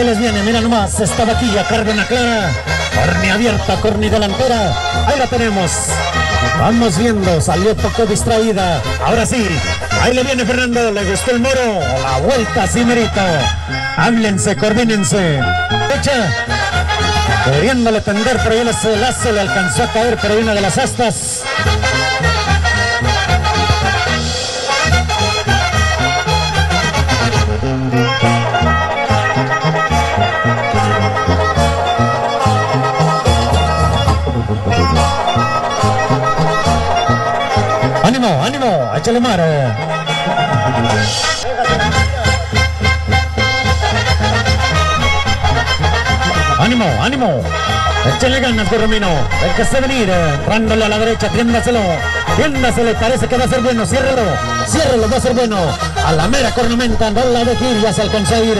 Ahí les viene, mira nomás, esta vaquilla, carne clara, carne abierta, corni delantera. Ahí la tenemos. Vamos viendo, salió poco distraída. Ahora sí, ahí le viene Fernando, le gustó el moro. La vuelta sí merita. Háblense, coordínense. Echa, queriéndole tender, pero ya el lazo le alcanzó a caer, pero una de las astas. ¡Ánimo, ánimo! ¡Échale mar! ¡Ánimo, ánimo! ¡Échale ganas, Corromino! El que se venir, dándole a la derecha, tiéndaselo. Tiéndaselo, parece que va a ser bueno. Ciérralo, ciérralo, va a ser bueno. A la mera cornamenta, no la de giras al conseguir.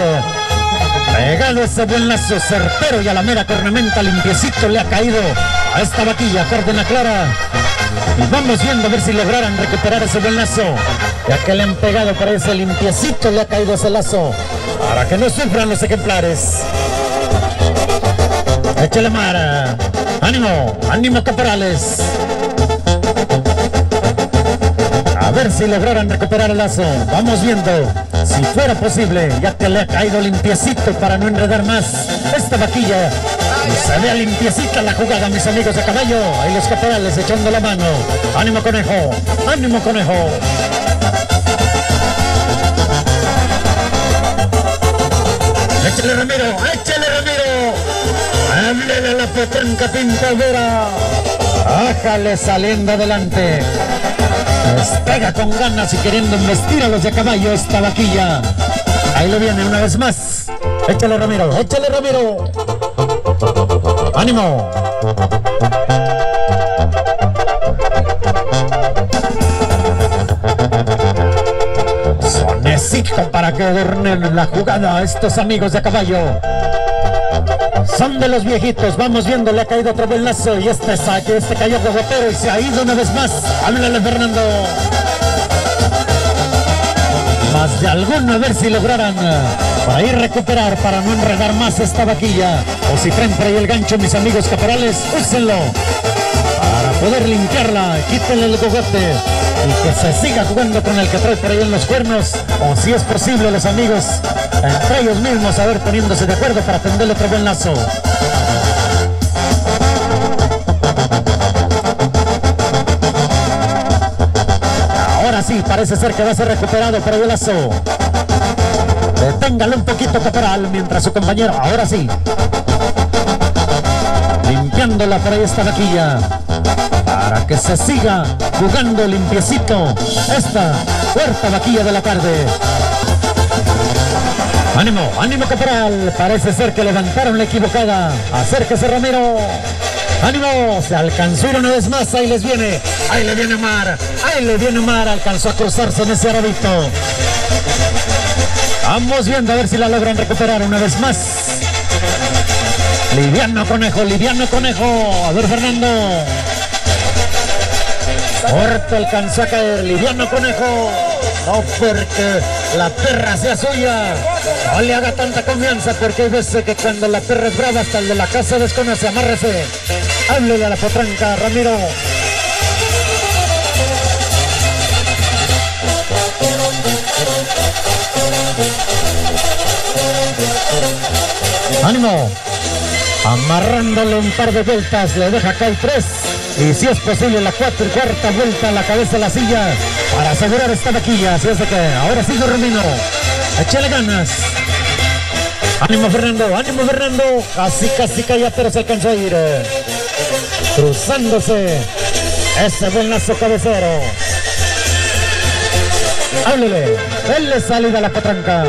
Pegado ese buen lazo certero y a la mera cornamenta limpiecito le ha caído a esta vaquilla, Cárdenas Clara. Y vamos viendo a ver si lograran recuperar ese buen lazo, ya que le han pegado para ese limpiecito, le ha caído ese lazo, para que no sufran los ejemplares. Échale mara, ánimo, ánimo caporales. A ver si lograran recuperar el lazo, vamos viendo, si fuera posible, ya que le ha caído limpiecito para no enredar más esta vaquilla. Se vea limpiecita la jugada, mis amigos de caballo. Ahí los caporales echando la mano. ¡Ánimo, conejo! ¡Ánimo, conejo! ¡Échale, Ramiro! ¡Échale, Ramiro! ¡Háblele a la potranca pintadora! ¡Ájale saliendo adelante! Despega con ganas y queriendo embestir a los de caballo esta vaquilla. Ahí lo viene una vez más. ¡Échale, Ramiro! ¡Échale, Ramiro! ¡Ánimo! Sonecito para que adornen la jugada a estos amigos de caballo. Son de los viejitos, vamos viendo, le ha caído otro buen lazo y este cayó bogotero y se ha ido una vez más. ¡Háblale, Fernando! Más de alguno a ver si lograran para ir recuperar, para no enredar más esta vaquilla. O si traen por ahí el gancho, mis amigos caporales, úsenlo para poder limpiarla, quítenle el cogote y que se siga jugando con el que trae por ahí en los cuernos. O si es posible, los amigos entre ellos mismos, a ver, poniéndose de acuerdo para tenderle otro buen lazo. Ahora sí, parece ser que va a ser recuperado por ahí el lazo. Deténgalo un poquito, caporal, mientras su compañero, ahora sí, limpiándola por ahí esta vaquilla, para que se siga jugando limpiecito esta cuarta vaquilla de la tarde. ¡Ánimo, ánimo, caporal! Parece ser que levantaron la equivocada. Acérquese, Ramiro. ¡Ánimo! Se alcanzó una vez más, ahí les viene, ahí le viene Omar, ahí le viene Omar, alcanzó a cruzarse en ese arabito. Vamos viendo a ver si la logran recuperar una vez más. Liviano conejo, liviano conejo, a ver Fernando. Corto alcanzó a caer, liviano conejo, no porque la perra sea suya. No le haga tanta confianza porque hay veces que cuando la perra es brava hasta el de la casa desconoce, amárrese. Háblele a la potranca, Ramiro. ¡Ánimo! Amarrándole un par de vueltas, le deja caer tres. Y si es posible la cuarta vuelta a la cabeza de la silla para asegurar esta vaquilla. Así es de que ahora sí, Romino, échale ganas. ¡Ánimo, Fernando! ¡Ánimo, Fernando! Casi calla, pero se alcanzó a ir. Cruzándose ese buen lazo cabecero. Háblele, denle salida a la potranca.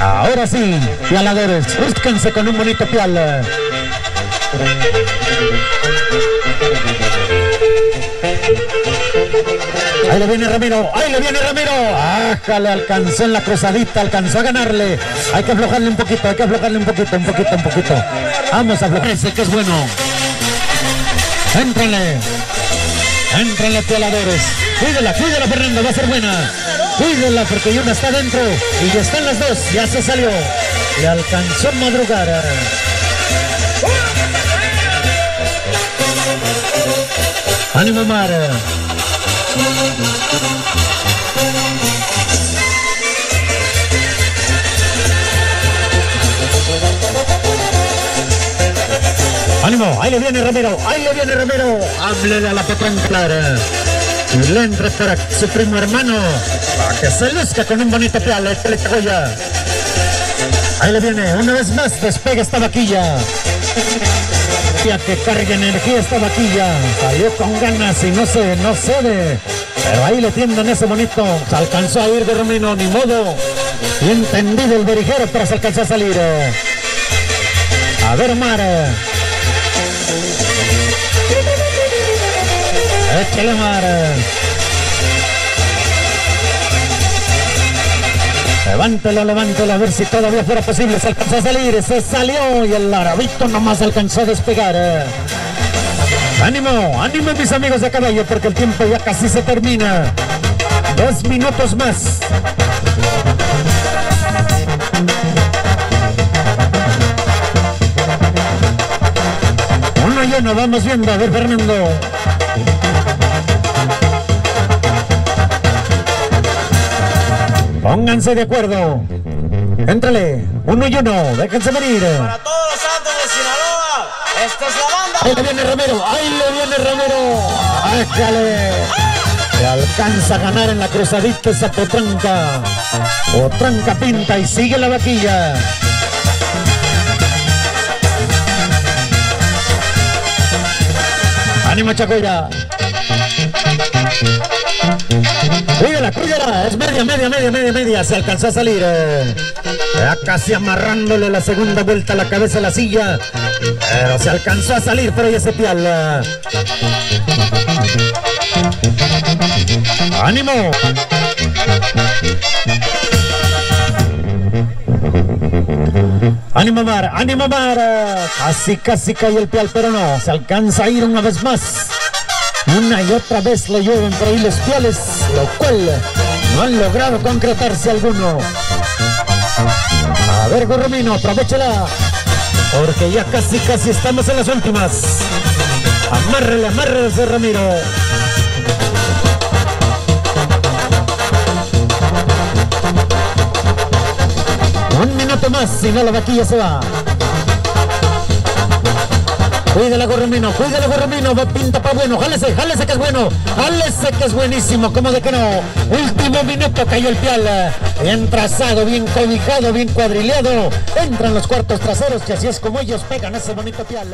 Ahora sí, pialadores, búsquense con un bonito pial. Ahí le viene Ramiro, ahí le viene Ramiro. Ájale, alcanzó en la cruzadita, alcanzó a ganarle. Hay que aflojarle un poquito, hay que aflojarle un poquito. Vamos a aflojar ese que es bueno. Éntrale, éntrale, pialadores. Cuídela, cuídela, Fernando, va a ser buena. Cuídela porque una está dentro y ya están las dos, ya se salió. Le alcanzó madrugada. ¡Ánimo, Mara! ¡Ánimo! ¡Ahí le viene Ramiro! ¡Ahí le viene Ramiro! ¡Háblele a la patrón Clara! Y le entra para su primo hermano, para que se luzca con un bonito pial, el Telecagoya. Ahí le viene, una vez más despega esta vaquilla. Que cargue energía esta vaquilla, salió con ganas y no cede, pero ahí le tienden ese bonito, se alcanzó a ir de Romino, ni modo, bien tendido el berijero, pero se alcanzó a salir. A ver, Omar, échale, Omar, levántelo, levántelo, a ver si todavía fuera posible. Se alcanzó a salir, se salió y el arabito nomás alcanzó a despegar. Ánimo, ánimo, mis amigos de caballo, porque el tiempo ya casi se termina. 2 minutos más. Uno y uno, vamos viendo, a ver, Fernando. Pónganse de acuerdo. Éntrale, 1 y 1, déjense venir. Para todos los santos de Sinaloa, esta es la banda. Ahí le viene Romero, ahí le viene Romero. ¡Ájale! Le alcanza a ganar en la cruzadita esa potranca. Potranca pinta y sigue la vaquilla. ¡Ánimo, Chacoya! Cuídala, cuídala, es media, se alcanzó a salir. Ya casi amarrándole la segunda vuelta a la cabeza a la silla, pero se alcanzó a salir, pero ya se piala. ¡Ánimo! ¡Ánimo, Mar! ¡Ánimo, Mar! Casi cae el pial, pero no, se alcanza a ir una vez más. Una y otra vez lo llevan por ahí los piales, lo cual no han logrado concretarse alguno. A ver, Gorromino, aprovechala, porque ya casi estamos en las últimas. Amárrele, amárrele ese Ramiro. Un minuto más, si no la vaquilla se va. Cuídala, Gorromino, cuídala, Gorromino, pinta para bueno, jálese, jálese que es bueno, jálese que es buenísimo, como de que no. Último minuto, cayó el pial, bien trazado, bien cobijado, bien cuadrileado, entran los cuartos traseros, que así es como ellos pegan ese bonito pial.